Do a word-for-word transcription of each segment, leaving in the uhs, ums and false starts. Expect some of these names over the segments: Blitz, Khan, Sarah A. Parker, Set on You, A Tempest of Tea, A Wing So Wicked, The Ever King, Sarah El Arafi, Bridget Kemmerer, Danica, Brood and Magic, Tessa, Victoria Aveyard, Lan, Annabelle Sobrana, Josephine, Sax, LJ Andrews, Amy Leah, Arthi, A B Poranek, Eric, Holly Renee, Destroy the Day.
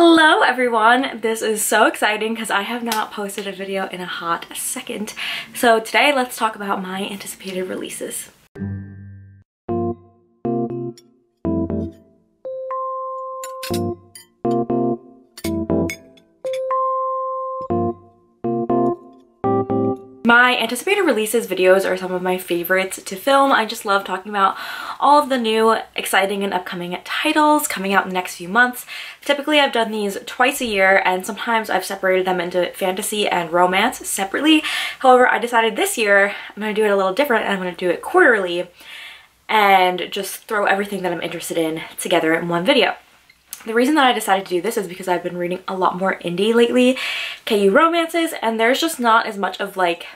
Hello everyone, this is so exciting because I have not posted a video in a hot second. So today let's talk about my anticipated releases. My anticipated releases videos are some of my favorites to film. I just love talking about all of the new, exciting, and upcoming titles coming out in the next few months. Typically, I've done these twice a year, and sometimes I've separated them into fantasy and romance separately. However, I decided this year I'm going to do it a little different, and I'm going to do it quarterly and just throw everything that I'm interested in together in one video. The reason that I decided to do this is because I've been reading a lot more indie lately, K U romances, and there's just not as much of, like,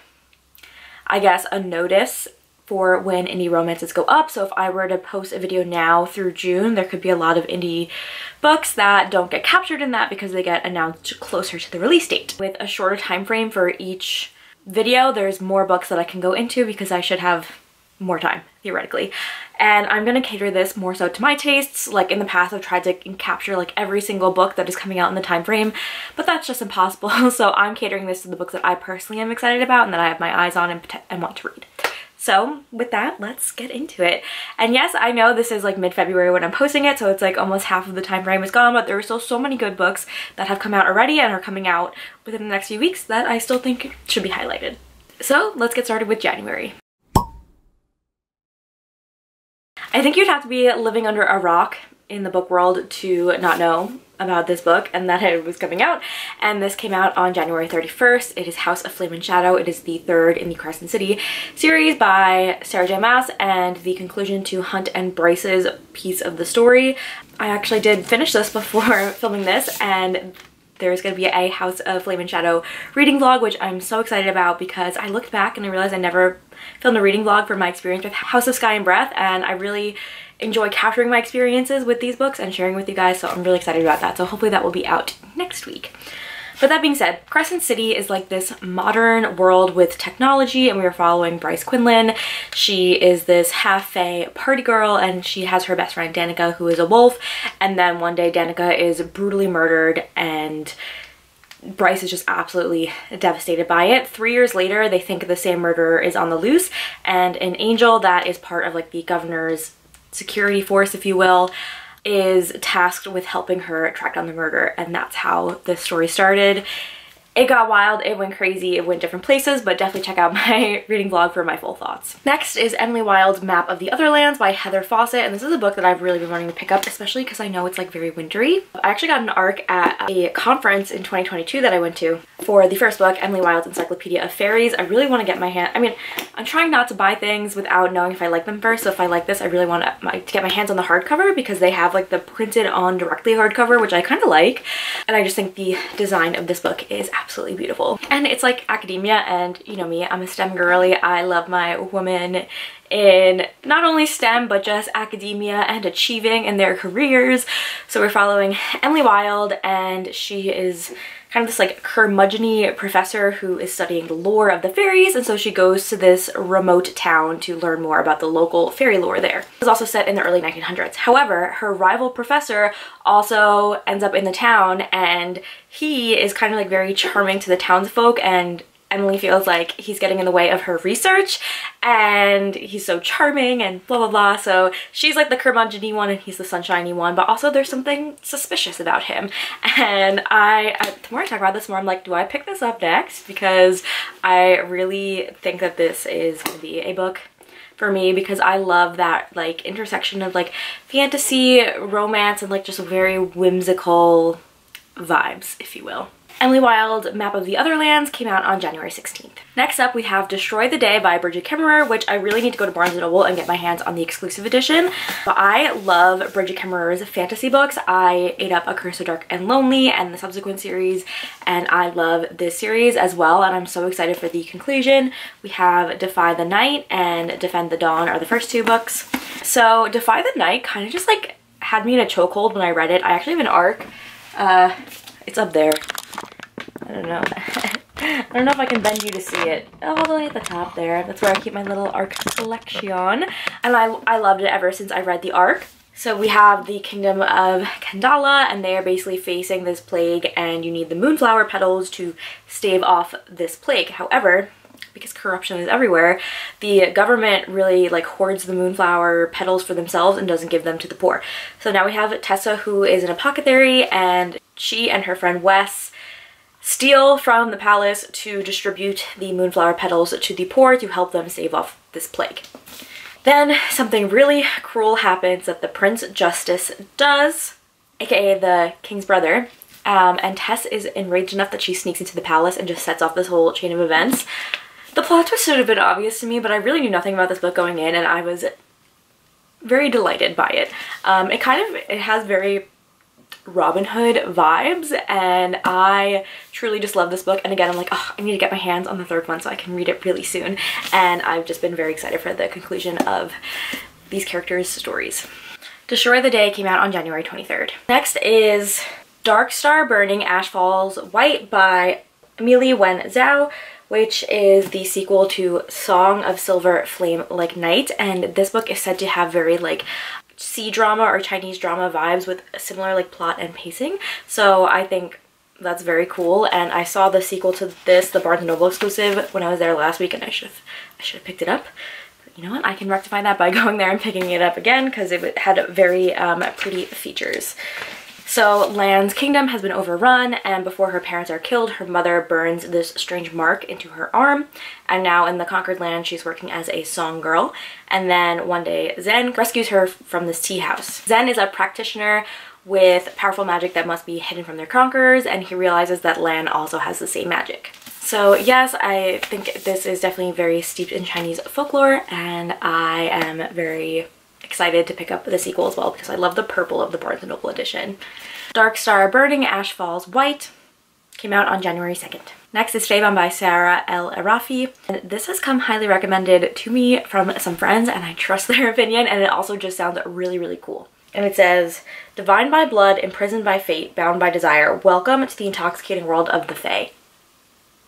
I guess, a notice for when indie romances go up. So if I were to post a video now through June, there could be a lot of indie books that don't get captured in that because they get announced closer to the release date. With a shorter time frame for each video, there's more books that I can go into because I should have more time, theoretically. And I'm gonna cater this more so to my tastes. Like, in the past, I've tried to capture like every single book that is coming out in the time frame, but that's just impossible. So I'm catering this to the books that I personally am excited about and that I have my eyes on and, and want to read. So with that, let's get into it. And yes, I know this is like mid-February when I'm posting it, so it's like almost half of the time frame is gone, but there are still so many good books that have come out already and are coming out within the next few weeks that I still think should be highlighted. So let's get started with January. I think you'd have to be living under a rock in the book world to not know about this book and that it was coming out, and this came out on January thirty-first. It is House of Flame and Shadow. It is the third in the Crescent City series by Sarah J Maas and the conclusion to Hunt and Bryce's piece of the story. I actually did finish this before filming this, and there's going to be a House of Flame and Shadow reading vlog, which I'm so excited about because I looked back and I realized I never filmed a reading vlog from my experience with House of Sky and Breath, and I really enjoy capturing my experiences with these books and sharing with you guys, so I'm really excited about that. So hopefully that will be out next week. But that being said, Crescent City is like this modern world with technology, and we are following Bryce Quinlan. She is this half Fae party girl, and she has her best friend Danica, who is a wolf, and then one day Danica is brutally murdered and Bryce is just absolutely devastated by it. Three years later, they think the same murderer is on the loose, and an angel that is part of like the governor's security force, if you will, is tasked with helping her track down the murderer, and that's how the story started. It got wild, it went crazy, it went different places, but definitely check out my reading vlog for my full thoughts. Next is Emily Wilde's Map of the Otherlands by Heather Fawcett, and this is a book that I've really been wanting to pick up, especially because I know it's like very wintry. I actually got an A R C at a conference in twenty twenty-two that I went to for the first book, Emily Wilde's Encyclopedia of Fairies. I really want to get my hand, I mean, I'm trying not to buy things without knowing if I like them first, so if I like this, I really want to get my hands on the hardcover because they have like the printed on directly hardcover, which I kind of like, and I just think the design of this book is absolutely absolutely beautiful. And it's like academia, and you know me, I'm a STEM girly. I love my woman in not only STEM but just academia and achieving in their careers. So we're following Emily Wilde, and she is kind of this like curmudgeon-y professor who is studying the lore of the fairies, and so she goes to this remote town to learn more about the local fairy lore there. It was also set in the early nineteen hundreds. However, her rival professor also ends up in the town, and he is kind of like very charming to the townsfolk, and Emily feels like he's getting in the way of her research, and he's so charming and blah blah blah. So she's like the curmudgeon-y one and he's the sunshiny one, but also there's something suspicious about him. And I, I the more I talk about this, the more I'm like, do I pick this up next? Because I really think that this is gonna be a book for me because I love that like intersection of like fantasy, romance, and like just very whimsical vibes, if you will. Emily Wilde's Map of the Otherlands came out on January sixteenth. Next up, we have Destroy the Day by Bridget Kemmerer, which I really need to go to Barnes and Noble and get my hands on the exclusive edition. But I love Bridget Kemmerer's fantasy books. I ate up A Curse So Dark and Lonely and the subsequent series, and I love this series as well, and I'm so excited for the conclusion. We have Defy the Night and Defend the Dawn are the first two books. So Defy the Night kind of just like had me in a chokehold when I read it. I actually have an A R C. Uh, it's up there. I don't know. I don't know if I can bend you to see it. Oh, all the way at the top there. That's where I keep my little A R C collection. And I, I loved it ever since I read the A R C. So we have the Kingdom of Kandala, and they are basically facing this plague, and you need the moonflower petals to stave off this plague. However, because corruption is everywhere, the government really like hoards the moonflower petals for themselves and doesn't give them to the poor. So now we have Tessa, who is an apothecary, and she and her friend Wes steal from the palace to distribute the moonflower petals to the poor to help them stave off this plague. Then something really cruel happens that the Prince Justice does, aka the king's brother, um, and Tess is enraged enough that she sneaks into the palace and just sets off this whole chain of events. The plot twist should have been obvious to me, but I really knew nothing about this book going in, and I was very delighted by it. Um, it kind of, it has very Robin Hood vibes, and I truly just love this book. And again, I'm like, oh, I need to get my hands on the third one so I can read it really soon. And I've just been very excited for the conclusion of these characters' stories. Destroy the Day came out on January twenty-third. Next is Dark Star Burning, Ash Falls White by Emily Wilde's Map, which is the sequel to Song of Silver, Flame Like Night. And this book is said to have very like sea drama or Chinese drama vibes with a similar like plot and pacing. So I think that's very cool. And I saw the sequel to this, the Barnes and Noble exclusive, when I was there last week, and I should have I should have picked it up. But you know what? I can rectify that by going there and picking it up again, because it had very um, pretty features. So Lan's kingdom has been overrun, and before her parents are killed, her mother burns this strange mark into her arm, and now in the conquered land she's working as a song girl. And then one day Zen rescues her from this tea house. Zen is a practitioner with powerful magic that must be hidden from their conquerors, and he realizes that Lan also has the same magic. So yes, I think this is definitely very steeped in Chinese folklore, and I am very excited to pick up the sequel as well, because I love the purple of the Barnes and Noble edition. Dark Star Burning, Ash Falls White came out on January second. Next is Fae by Sarah El Arafi, and this has come highly recommended to me from some friends, and I trust their opinion, and it also just sounds really, really cool. And it says, "Divined by blood, imprisoned by fate, bound by desire, welcome to the intoxicating world of the Fae."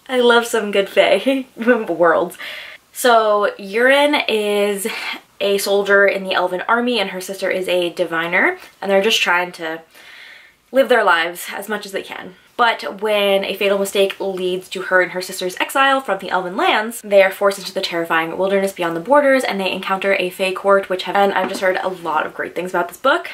I love some good Fae worlds. So Urine is a soldier in the elven army, and her sister is a diviner, and they're just trying to live their lives as much as they can. But when a fatal mistake leads to her and her sister's exile from the elven lands, they are forced into the terrifying wilderness beyond the borders, and they encounter a Fae court, which have, and I've just heard a lot of great things about this book.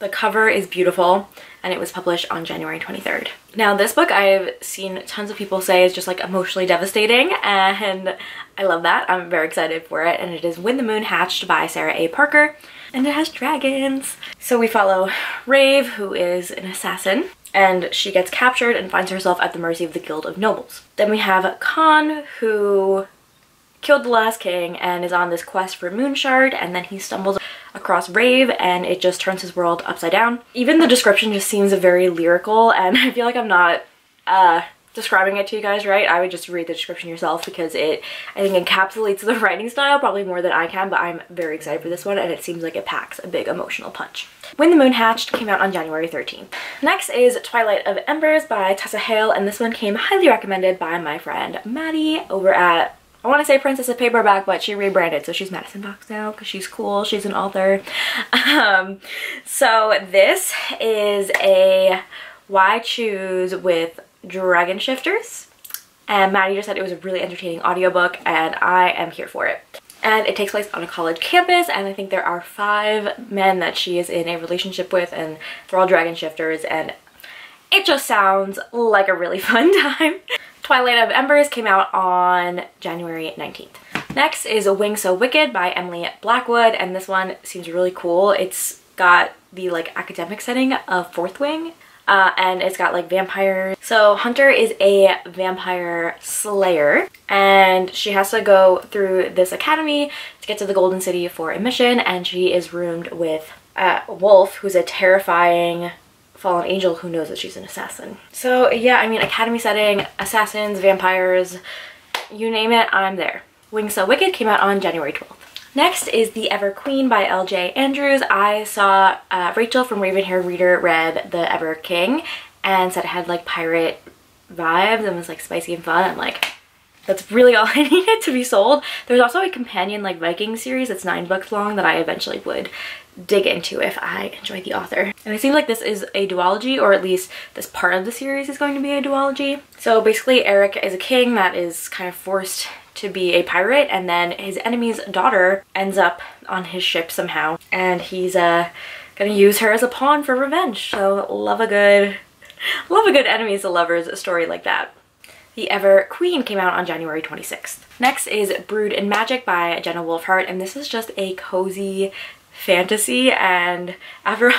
The cover is beautiful, and it was published on January twenty-third. Now this book, I've seen tons of people say is just like emotionally devastating, and I love that. I'm very excited for it, and it is When the Moon Hatched by Sarah A Parker, and it has dragons. So we follow Rave, who is an assassin, and she gets captured and finds herself at the mercy of the Guild of Nobles. Then we have Khan, who killed the last king and is on this quest for Moon Shard, and then he stumbles across Rave, and it just turns his world upside down. Even the description just seems very lyrical, and I feel like I'm not uh, describing it to you guys right. I would just read the description yourself, because it, I think, encapsulates the writing style probably more than I can, but I'm very excited for this one, and it seems like it packs a big emotional punch. When the Moon Hatched came out on January thirteenth. Next is Twilight of Embers by Tessa Hale, and this one came highly recommended by my friend Maddie over at, I want to say Princess of Paperback, but she rebranded, so she's Madison Box now because she's cool. She's an author. Um, so this is a why choose with dragon shifters, and Maddie just said it was a really entertaining audiobook, and I am here for it. And it takes place on a college campus, and I think there are five men that she is in a relationship with, and they're all dragon shifters, and it just sounds like a really fun time. Twilight of Embers came out on January nineteenth. Next is A Wing So Wicked by Emily Blackwood, and this one seems really cool. It's got the like academic setting of Fourth Wing, uh, and it's got like vampires. So Hunter is a vampire slayer, and she has to go through this academy to get to the Golden City for a mission, and she is roomed with uh, Wolf, who's a terrifying fallen angel who knows that she's an assassin. So yeah, I mean, academy setting, assassins, vampires, you name it, I'm there. Wing So Wicked came out on January twelfth. Next is The Ever Queen by L J Andrews. I saw uh, Rachel from Raven Hair Reader read The Ever King and said it had like pirate vibes and was like spicy and fun. I'm like, That's really all I needed to be sold. There's also a companion like Viking series that's nine books long that I eventually would dig into if I enjoy the author. And it seems like this is a duology, or at least this part of the series is going to be a duology. So basically Eric is a king that is kind of forced to be a pirate, and then his enemy's daughter ends up on his ship somehow, and he's uh, gonna use her as a pawn for revenge. So love a good, love a good enemies to lovers story like that. The Ever Queen came out on January twenty-sixth. Next is Brood and Magic by Jenna Wolfhart, and this is just a cozy fantasy, and after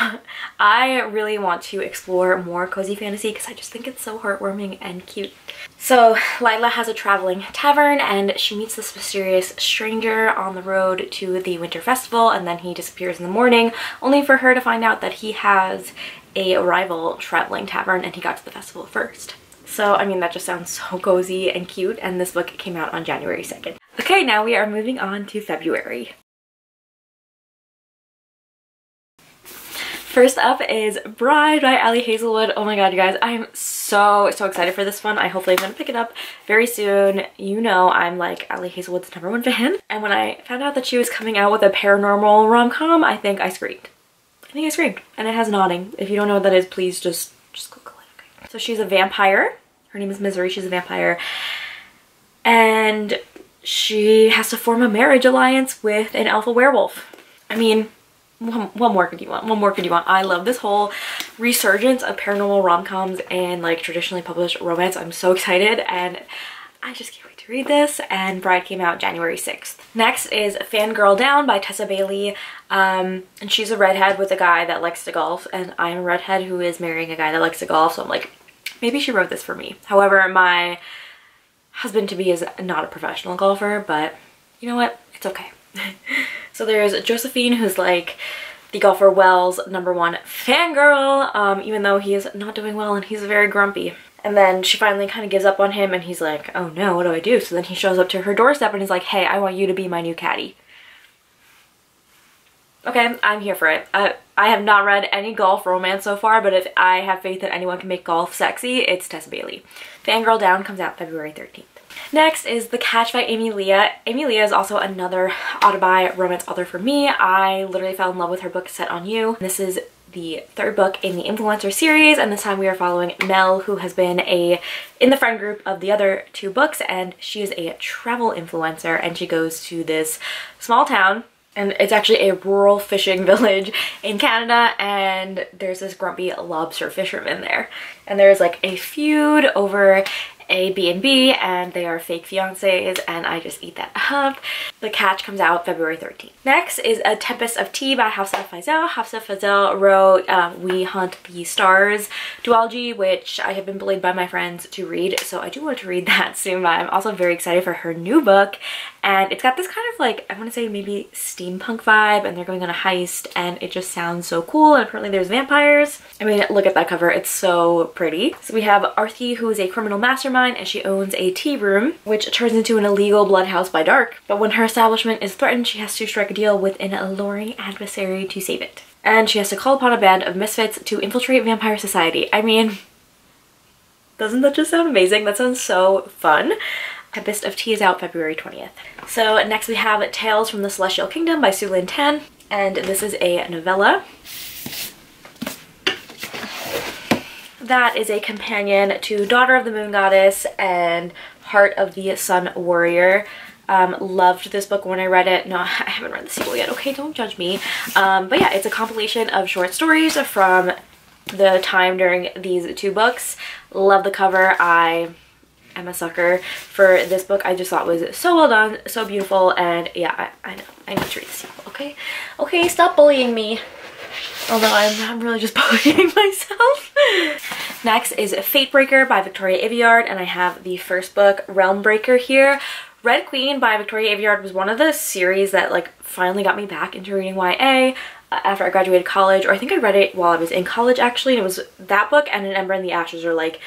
I really want to explore more cozy fantasy because I just think it's so heartwarming and cute. So Lila has a traveling tavern and she meets this mysterious stranger on the road to the winter festival, and then he disappears in the morning, only for her to find out that he has a rival traveling tavern and he got to the festival first. So, I mean, that just sounds so cozy and cute, and this book came out on January second. Okay, now we are moving on to February. First up is Bride by Allie Hazelwood. Oh my god, you guys, I am so, so excited for this one. I hopefully am going to pick it up very soon. You know I'm like Allie Hazelwood's number one fan. And when I found out that she was coming out with a paranormal rom-com, I think I screamed. I think I screamed. And it has nodding. If you don't know what that is, please just, just Google it, okay? So she's a vampire. Her name is Misery. She's a vampire. And she has to form a marriage alliance with an alpha werewolf. I mean... One, one more could you want? One more could you want? I love this whole resurgence of paranormal rom-coms and like traditionally published romance. I'm so excited and I just can't wait to read this. And Bride came out January sixth. Next is Fangirl Down by Tessa Bailey. Um, and she's a redhead with a guy that likes to golf, and I'm a redhead who is marrying a guy that likes to golf. So I'm like, maybe she wrote this for me. However, my husband-to-be is not a professional golfer, but you know what? It's okay. So there's Josephine, who's like the golfer Wells' number one fangirl, um, even though he is not doing well and he's very grumpy. And then she finally kind of gives up on him and he's like, oh no, what do I do? So then he shows up to her doorstep and he's like, hey, I want you to be my new caddy. Okay, I'm here for it. I, I have not read any golf romance so far, but if I have faith that anyone can make golf sexy, it's Tessa Bailey. Fangirl Down comes out February thirteenth. Next is The Catch by Amy Leah. Amy Leah is also another Autobi romance author for me. I literally fell in love with her book Set on You. This is the third book in the Influencer series, and this time we are following Mel, who has been a in the friend group of the other two books, and she is a travel influencer, and she goes to this small town, and it's actually a rural fishing village in Canada, and there's this grumpy lobster fisherman there, and there's like a feud over a B and B, and they are fake fiancés, and I just eat that up. The Catch comes out February thirteenth. Next is A Tempest of Tea by Hafsa Fazel. Hafsa Fazel wrote um, We Hunt the Stars duology, which I have been bullied by my friends to read, so I do want to read that soon, but I'm also very excited for her new book, and it's got this kind of like, I want to say maybe steampunk vibe, and they're going on a heist, and it just sounds so cool, and apparently there's vampires. I mean, look at that cover, it's so pretty. So we have Arthi, who is a criminal mastermind, and she owns a tea room, which turns into an illegal bloodhouse by dark. But when her establishment is threatened, she has to strike a deal with an alluring adversary to save it. And she has to call upon a band of misfits to infiltrate vampire society. I mean, doesn't that just sound amazing? That sounds so fun. Tempest of Tea is out February twentieth. So next we have Tales from the Celestial Kingdom by Su Lin Tan, and this is a novella. That is a companion to Daughter of the Moon Goddess and Heart of the Sun Warrior. Um, loved this book when I read it. No, I haven't read the sequel yet. Okay, don't judge me. Um, but yeah, it's a compilation of short stories from the time during these two books. Love the cover. I am a sucker for this book. I just thought it was so well done, so beautiful, and yeah, I, I know. I need to read the sequel, okay? Okay, stop bullying me. Although I'm, I'm really just bullying myself. Next is Fatebreaker by Victoria Aveyard, and I have the first book, Realmbreaker, here. Red Queen by Victoria Aveyard was one of the series that like finally got me back into reading Y A uh, after I graduated college, or I think I read it while I was in college actually, and it was that book and An Ember in the Ashes are like,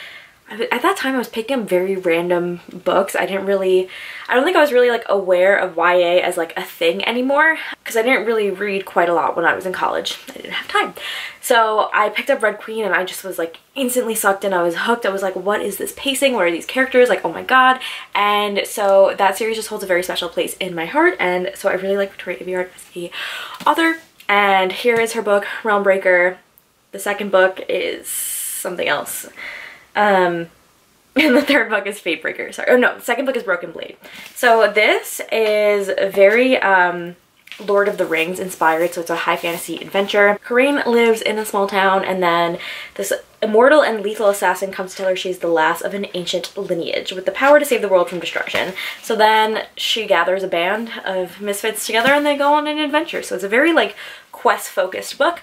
at that time I was picking up very random books. I didn't really, I don't think I was really like aware of Y A as like a thing anymore. because I didn't really read quite a lot when I was in college. I didn't have time. So I picked up Red Queen and I just was like instantly sucked in. I was hooked. I was like, what is this pacing? What are these characters? Like, oh my god. And so that series just holds a very special place in my heart. And so I really like Victoria Aveyard as the author. And here is her book, Realm Breaker. The second book is something else. Um... And the third book is Fate Breaker. Sorry. Oh no, the second book is Broken Blade. So this is very um, Lord of the Rings inspired. So it's a high fantasy adventure. Corrine lives in a small town and then this immortal and lethal assassin comes to tell her she's the last of an ancient lineage with the power to save the world from destruction. So then she gathers a band of misfits together and they go on an adventure. So it's a very like quest focused book.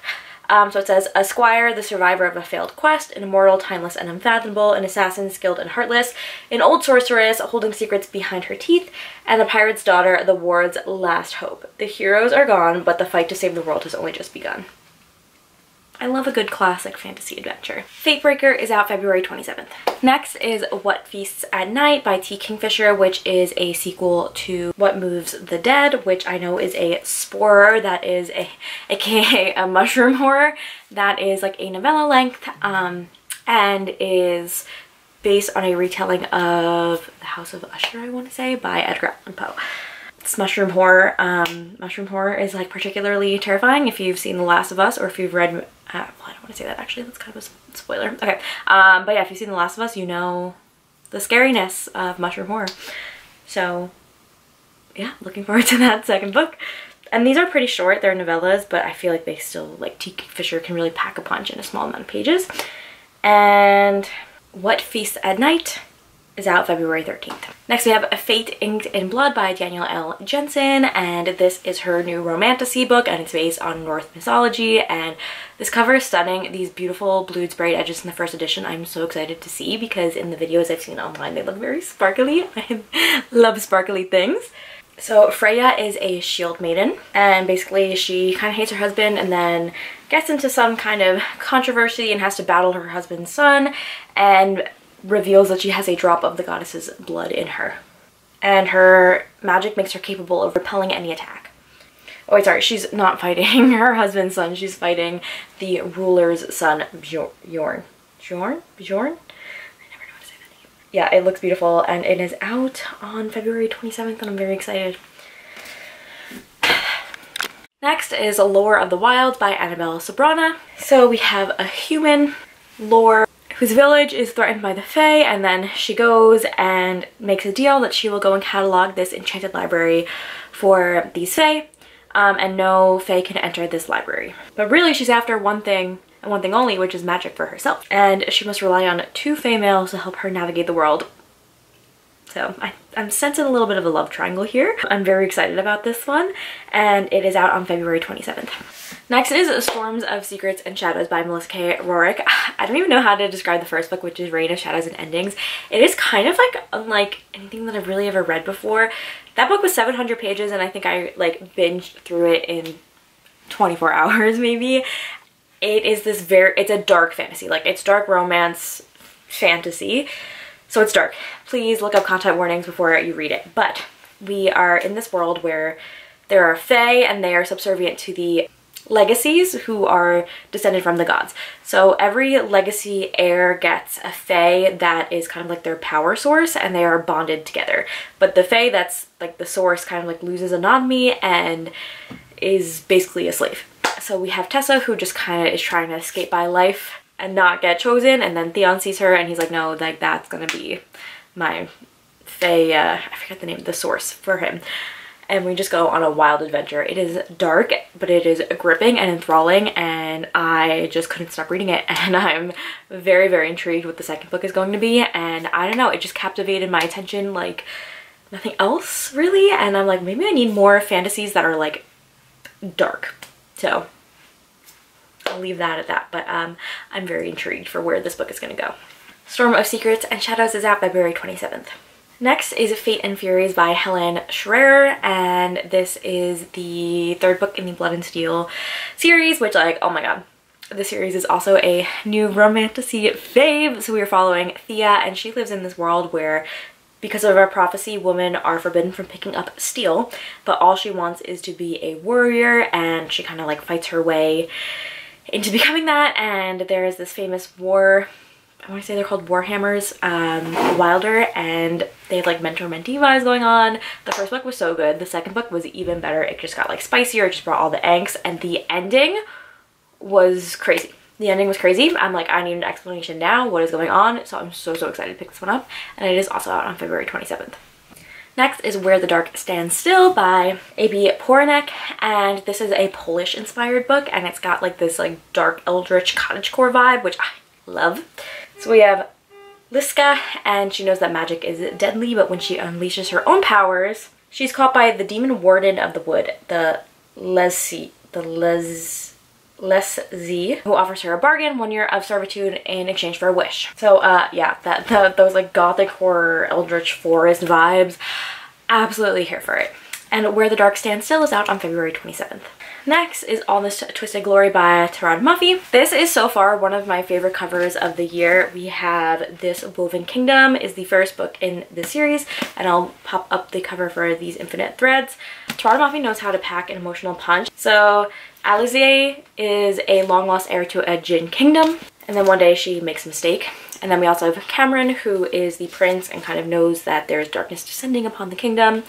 Um, so it says, a squire, the survivor of a failed quest, an immortal, timeless, and unfathomable, an assassin, skilled and heartless, an old sorceress, holding secrets behind her teeth, and a pirate's daughter, the ward's last hope. The heroes are gone, but the fight to save the world has only just begun. I love a good classic fantasy adventure. Fatebreaker is out February twenty-seventh. Next is What Feasts at Night by T. Kingfisher, which is a sequel to What Moves the Dead, which I know is a sporer, that is a, aka a mushroom horror, that is like a novella length um, and is based on a retelling of The House of Usher, I want to say, by Edgar Allan Poe. Mushroom horror. Um, mushroom horror is like particularly terrifying if you've seen The Last of Us or if you've read, uh, well, I don't want to say that actually, that's kind of a spoiler. Okay, um, but yeah, if you've seen The Last of Us, you know the scariness of mushroom horror. So yeah, looking forward to that second book. And these are pretty short, they're novellas, but I feel like they still, like T. Kingfisher can really pack a punch in a small amount of pages. And What Feasts at Night is out February thirteenth. Next we have Fate Inked in Blood by Danielle L. Jensen, and this is her new romantasy book and it's based on Norse mythology, and this cover is stunning. These beautiful blue braid edges in the first edition I'm so excited to see because in the videos I've seen online they look very sparkly. I love sparkly things. So Freya is a shield maiden and basically she kind of hates her husband and then gets into some kind of controversy and has to battle her husband's son and reveals that she has a drop of the goddess's blood in her. And her magic makes her capable of repelling any attack. Oh wait, sorry, she's not fighting her husband's son, she's fighting the ruler's son, Bjorn. Bjorn? Bjorn? Bjorn? I never know how to say that name. Yeah, it looks beautiful and it is out on February twenty-seventh and I'm very excited. Next is Lore of the Wild by Annabelle Sobrana. So we have a human, Lore, whose village is threatened by the Fae, and then she goes and makes a deal that she will go and catalog this enchanted library for these Fae, um, and no Fae can enter this library. But really she's after one thing, and one thing only, which is magic for herself. And she must rely on two Fae males to help her navigate the world. So I, I'm sensing a little bit of a love triangle here. I'm very excited about this one, and it is out on February twenty-seventh. Next is Storms of Secrets and Shadows by Melissa K. Rorick. I don't even know how to describe the first book, which is Reign of Shadows and Endings. It is kind of like unlike anything that I've really ever read before. That book was seven hundred pages and I think I like binged through it in twenty-four hours maybe. It is this very, it's a dark fantasy, like it's dark romance fantasy. So it's dark. Please look up content warnings before you read it. But we are in this world where there are Fae and they are subservient to the legacies who are descended from the gods. So every legacy heir gets a Fae that is kind of like their power source and they are bonded together. But the Fae that's like the source kind of like loses autonomy and is basically a slave. So we have Tessa who just kind of is trying to escape by life and not get chosen, and then Theon sees her and he's like, no, like that's gonna be my Fae, uh, I forget the name, the source for him. And we just go on a wild adventure. It is dark, but it is gripping and enthralling, and I just couldn't stop reading it. And I'm very, very intrigued what the second book is going to be. And I don't know, it just captivated my attention like nothing else really. And I'm like, maybe I need more fantasies that are like dark. So I'll leave that at that. But um, I'm very intrigued for where this book is going to go. Storm of Secrets and Shadows is out February twenty-seventh. Next is Fate and Furies by Helen Schreier, and this is the third book in the Blood and Steel series, which like, oh my god, the series is also a new romantasy fave. So we are following Thea, and she lives in this world where Because of our prophecy, women are forbidden from picking up steel, but all she wants is to be a warrior, and she kind of like fights her way into becoming that. And there is this famous war, I want to say they're called Warhammers, um, Wilder, and they have like mentor-mentee vibes going on. The first book was so good. The second book was even better. It just got like spicier. It just brought all the angst, and the ending was crazy. The ending was crazy. I'm like, I need an explanation now. What is going on? So I'm so, so excited to pick this one up. And it is also out on February twenty-seventh. Next is Where the Dark Stands Still by A B Poranek, and this is a Polish-inspired book, and it's got like this like dark eldritch cottagecore vibe, which I love. So we have Liska, and she knows that magic is deadly, but when she unleashes her own powers, she's caught by the demon warden of the wood, the Lesi, the Les... Les Z, who offers her a bargain, one year of servitude in exchange for a wish. So uh yeah, that, that those like gothic horror eldritch forest vibes, absolutely here for it. And Where the Dark Stands Still is out on February twenty-seventh. Next is All This Twisted Glory by Tarad Muffy. This is so far one of my favorite covers of the year. We have This Woven Kingdom is the first book in the series, and I'll pop up the cover for These Infinite Threads. Tarad Muffy knows how to pack an emotional punch. So Alizée is a long-lost heir to a Jin kingdom, and then one day she makes a mistake. And then we also have Cameron, who is the prince and kind of knows that there is darkness descending upon the kingdom,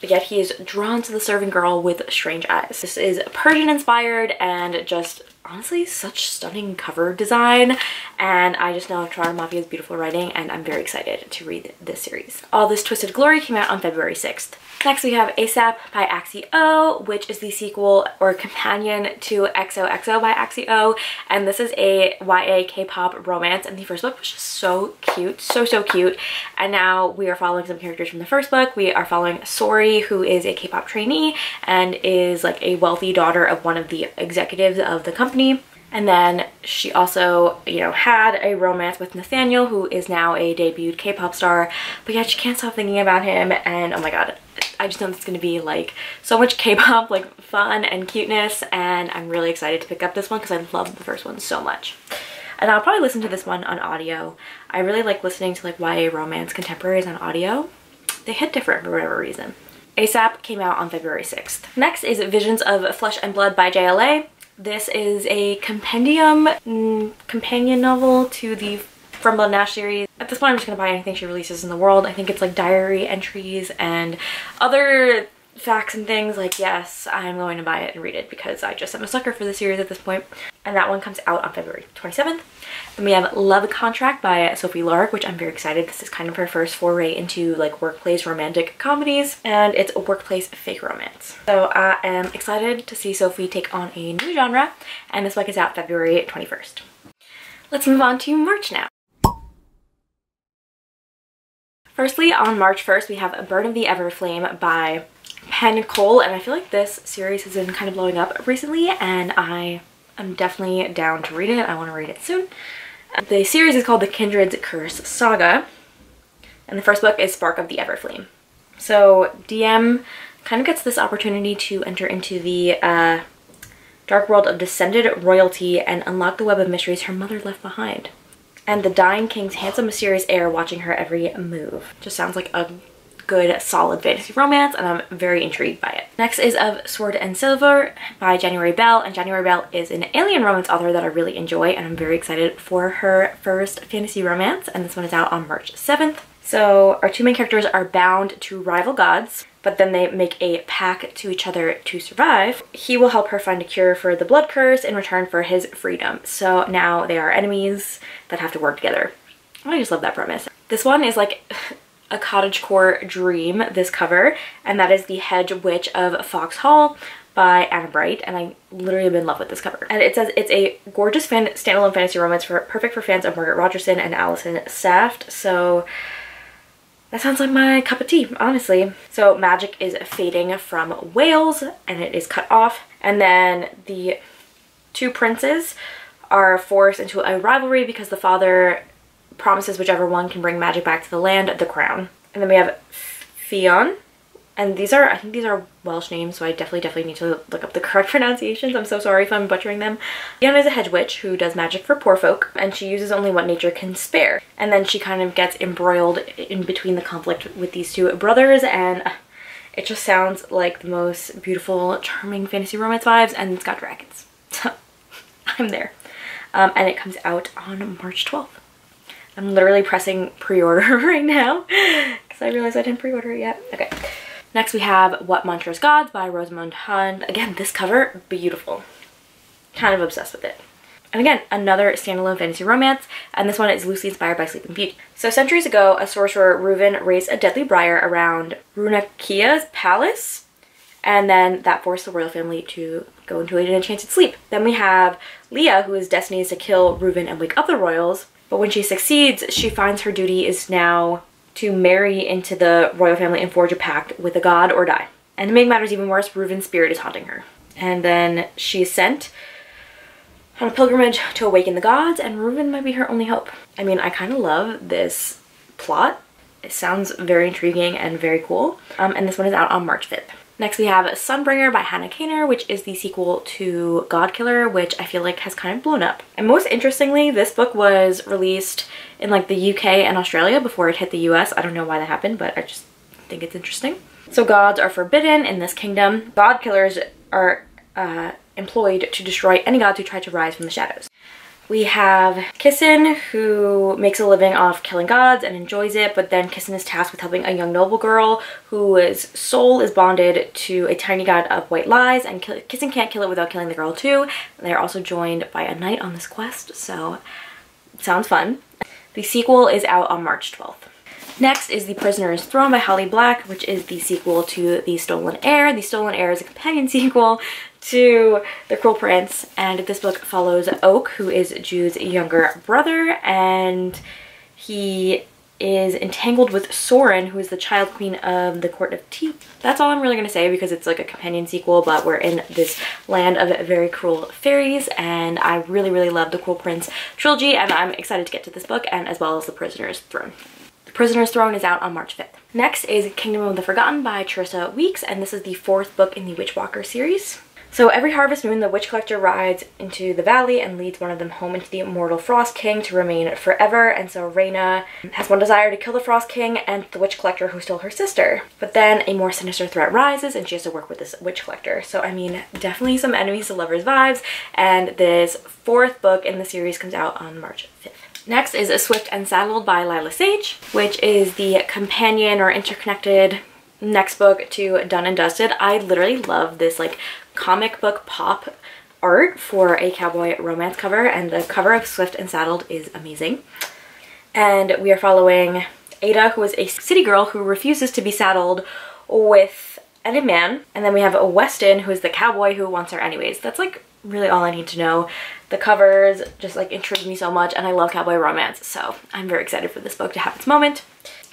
but yet he is drawn to the servant girl with strange eyes. This is Persian-inspired and just honestly such stunning cover design, and I just know Tarad Muffy's beautiful writing, and I'm very excited to read this series. All This Twisted Glory came out on February sixth. Next we have ASAP by Axie-O, which is the sequel or companion to X O X O by Axie-O, and this is a Y A K-pop romance, and the first book was just so cute, so so cute, and now we are following some characters from the first book. We are following Sori, who is a K-pop trainee and is like a wealthy daughter of one of the executives of the company. And then she also, you know, had a romance with Nathaniel, who is now a debuted K-pop star, but yet she can't stop thinking about him, and oh my god, I just know it's going to be like so much K-pop like fun and cuteness, and I'm really excited to pick up this one because I love the first one so much. And I'll probably listen to this one on audio. I really like listening to like Y A romance contemporaries on audio. They hit different for whatever reason. ASAP came out on February sixth. Next is Visions of Flesh and Blood by J L A. This is a compendium mm, companion novel to the From Blood and Ash series. At this point, I'm just gonna buy anything she releases in the world. I think it's like diary entries and other facts and things. Like, yes, I'm going to buy it and read it because I just am a sucker for the series at this point. And that one comes out on February twenty-seventh. Then we have Love Contract by Sophie Lark, which I'm very excited. This is kind of her first foray into like workplace romantic comedies, and it's a workplace fake romance. So I am excited to see Sophie take on a new genre, and this book is out February twenty-first. Let's move on to March now. Firstly, on March first, we have A Burn of the Ever Flame by Pen Cole, and I feel like this series has been kind of blowing up recently, and I am definitely down to read it. I want to read it soon. The series is called The Kindred's Curse Saga, and the first book is Spark of the Ever Flame. So D M kind of gets this opportunity to enter into the uh, dark world of descended royalty and unlock the web of mysteries her mother left behind, and the dying king's handsome, mysterious heir watching her every move. Just sounds like a good, solid fantasy romance, and I'm very intrigued by it. Next is Of Sword and Silver by January Bell, and January Bell is an alien romance author that I really enjoy, and I'm very excited for her first fantasy romance, and this one is out on March seventh. So our two main characters are bound to rival gods, but then they make a pact to each other to survive. He will help her find a cure for the blood curse in return for his freedom. So now they are enemies that have to work together. I just love that premise. This one is like a cottagecore dream, this cover, and that is The Hedge Witch of Fox Hall by Anna Bright, and I literally am in love with this cover. And it says it's a gorgeous fan standalone fantasy romance for perfect for fans of Margaret Rogerson and Alison Saft. So that sounds like my cup of tea, honestly. So magic is fading from Wales, and it is cut off. And then the two princes are forced into a rivalry because the father promises whichever one can bring magic back to the land, the crown. And then we have Fionn, And these are, I think these are Welsh names, so I definitely, definitely need to look up the correct pronunciations. I'm so sorry if I'm butchering them. Diana is a hedge witch who does magic for poor folk, and she uses only what nature can spare. And then she kind of gets embroiled in between the conflict with these two brothers, and it just sounds like the most beautiful, charming fantasy romance vibes, and it's got dragons. So, I'm there. Um, and it comes out on March twelfth. I'm literally pressing pre-order right now, because I realized I didn't pre-order it yet. Okay. Next we have What Monsters Gods by Rosamund Hunt. Again, this cover, beautiful. Kind of obsessed with it. And again, another standalone fantasy romance, and this one is loosely inspired by Sleeping Beauty. So centuries ago, a sorcerer, Reuven, raised a deadly briar around Runakia's palace, and then that forced the royal family to go into an enchanted sleep. Then we have Leah, who is destined to kill Reuven and wake up the royals, but when she succeeds, she finds her duty is now to marry into the royal family and forge a pact with a god or die. And to make matters even worse, Reuven's spirit is haunting her. And then she's sent on a pilgrimage to awaken the gods, and Reuven might be her only hope. I mean, I kind of love this plot. It sounds very intriguing and very cool. Um, and this one is out on March fifth. Next we have Sunbringer by Hannah Kainer, which is the sequel to Godkiller, which I feel like has kind of blown up. And most interestingly, this book was released in like the U K and Australia before it hit the U S. I don't know why that happened, but I just think it's interesting. So gods are forbidden in this kingdom. God killers are uh, employed to destroy any gods who try to rise from the shadows. We have Kissin, who makes a living off killing gods and enjoys it, but then Kissin is tasked with helping a young noble girl whose soul is bonded to a tiny god of white lies, and Kissin can't kill it without killing the girl too. And they're also joined by a knight on this quest, so sounds fun. The sequel is out on March twelfth. Next is The Prisoner's Throne by Holly Black, which is the sequel to The Stolen Heir. The Stolen Heir is a companion sequel to The Cruel Prince, and this book follows Oak, who is Jude's younger brother, and he is entangled with Soren, who is the child queen of the Court of Teeth. That's all I'm really going to say, because it's like a companion sequel, but we're in this land of very cruel fairies, and I really, really love the Cruel Prince trilogy, and I'm excited to get to this book, and as well as The Prisoner's Throne. The Prisoner's Throne is out on March fifth. Next is Kingdom of the Forgotten by Charissa Weeks, and this is the fourth book in the Witchwalker series. So every harvest moon, the witch collector rides into the valley and leads one of them home into the immortal Frost King to remain forever. And so Reyna has one desire to kill the Frost King and the witch collector who stole her sister. But then a more sinister threat rises and she has to work with this witch collector. So I mean, definitely some enemies to lovers vibes. And this fourth book in the series comes out on March fifth. Next is Swift and Saddled by Lila Sage, which is the companion or interconnected next book to Done and Dusted. I literally love this like comic book pop art for a cowboy romance cover, and the cover of Swift and Saddled is amazing. And we are following Ada, who is a city girl who refuses to be saddled with any man. And then we have Weston, who is the cowboy who wants her anyways. That's like really all I need to know. The covers just like intrigued me so much, and I love cowboy romance, so I'm very excited for this book to have its moment.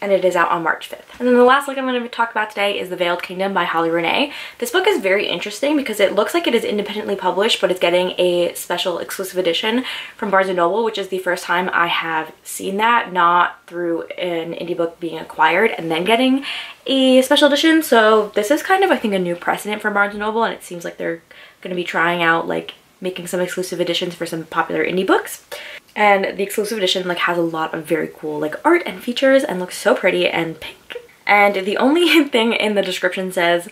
And it is out on March fifth. And then the last book I'm going to talk about today is The Veiled Kingdom by Holly Renee. This book is very interesting because it looks like it is independently published, but it's getting a special exclusive edition from Barnes and Noble, which is the first time I have seen that, not through an indie book being acquired and then getting a special edition. So this is kind of, I think, a new precedent for Barnes and Noble, and it seems like they're going to be trying out like making some exclusive editions for some popular indie books. And the exclusive edition like has a lot of very cool like art and features and looks so pretty and pink. And the only thing in the description says,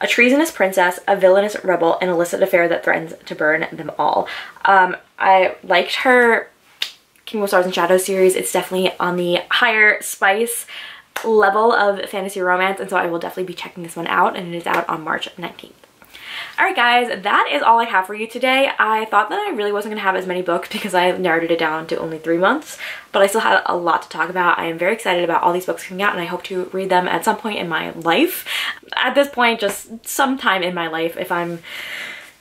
a treasonous princess, a villainous rebel, an illicit affair that threatens to burn them all. Um, I liked her Kingdom of Stars and Shadows series. It's definitely on the higher spice level of fantasy romance, and so I will definitely be checking this one out, and it is out on March nineteenth. Alright guys, that is all I have for you today. I thought that I really wasn't going to have as many books because I narrowed it down to only three months, but I still had a lot to talk about. I am very excited about all these books coming out, and I hope to read them at some point in my life. At this point, just sometime in my life, if I'm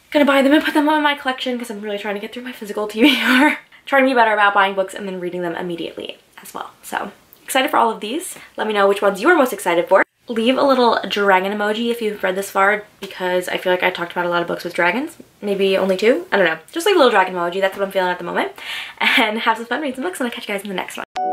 going to buy them and put them on my collection, because I'm really trying to get through my physical T B R. Trying to be better about buying books and then reading them immediately as well. So, excited for all of these. Let me know which ones you are most excited for. Leave a little dragon emoji if you've read this far, because I feel like I talked about a lot of books with dragons. Maybe only two? I don't know. Just leave a little dragon emoji. That's what I'm feeling at the moment. And have some fun reading some books, and I'll catch you guys in the next one.